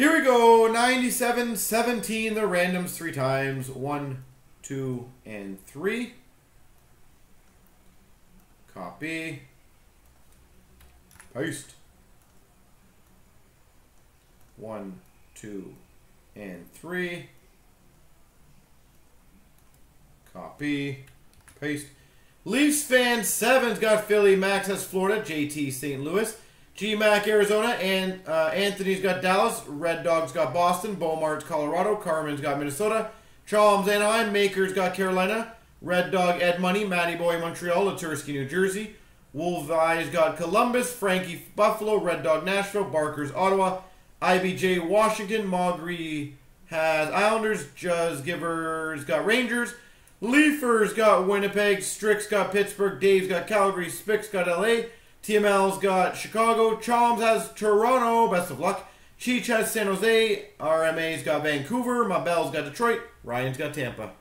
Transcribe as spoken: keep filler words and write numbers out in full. Here we go, ninety-seven, seventeen, the randoms three times, one, two, and three. Copy, paste. One, two, and three. Copy, paste. Leafs fan seven's got Philly, Max has Florida, J T Saint Louis, G Mac Arizona, and uh, Anthony's got Dallas, Red Dog's got Boston, Beaumart's Colorado, Carmen's got Minnesota, Chalm's Anaheim, Maker's got Carolina, Red Dog Ed Money, Matty Boy Montreal, Latursky New Jersey, Wolf Eye's got Columbus, Frankie Buffalo, Red Dog Nashville, Barker's Ottawa, I B J Washington, Mogri has Islanders, Juz Giver's got Rangers, Leafers got Winnipeg, Strix got Pittsburgh, Dave's got Calgary, Spix got L A, T M L's got Chicago, Chalms has Toronto, best of luck, Cheech has San Jose, R M A's got Vancouver, Mabel's got Detroit, Ryan's got Tampa.